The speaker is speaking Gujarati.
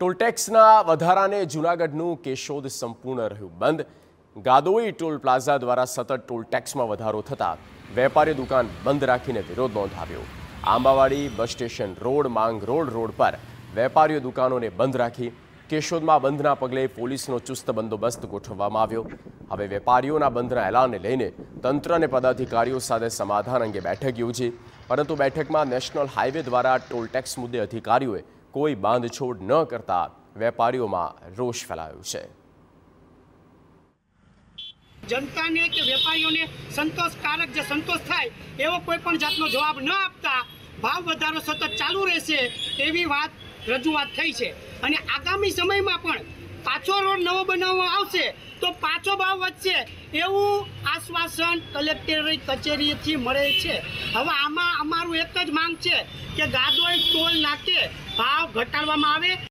टोल ટેક્સના વધારાને જૂનાગઢનું કેશોદ સંપૂર્ણ રહ્યું બંધ। ગાદોઈ ટોલ પ્લાઝા દ્વારા સતત ટોલ ટેક્સમાં વધારો થતાં વેપારી દુકાન બંધ રાખીને વિરોધ નોંધાવ્યો। આંબાવાડી બસ સ્ટેશન રોડ, માંગ રોડ પર વેપારીઓ દુકાનોને બંધ રાખી કેશોદમાં બંધના પગલે પોલીસનો ચુસ્ત બંદોબસ્ત ગોઠવવામાં આવ્યો। હવે વેપારીઓના બંધના એલાનને લઈને તંત્ર અને પદાધિકારીઓ સાથે સમાધાન અંગે બેઠક યોજી, પરંતુ બેઠકમાં નેશનલ હાઈવે દ્વારા ટોલ ટેક્સ મુદ્દે અધિકારીઓએ कोई बांधछोड़ न करता व्यापारियों में रोष फैलायो छे। जनता ने के व्यापारियों ने संतोषकारक जे संतोष थाय एवो कोई पण जातनो जवाब न आपता भाव वधारो सतत चालू रहेशे एवी वात रजूआत थई छे। अने आगामी समय में पण पाछो रोड नवो बनाववामां आवशे तो पाछो भाव वधशे एवं आश्वासन कलेक्टरेट कचेरी थी मळे छे। हवे आमां अमारुं एक ज मांग छे के गादोई टोल नाके भाव घटाडवामां आवे।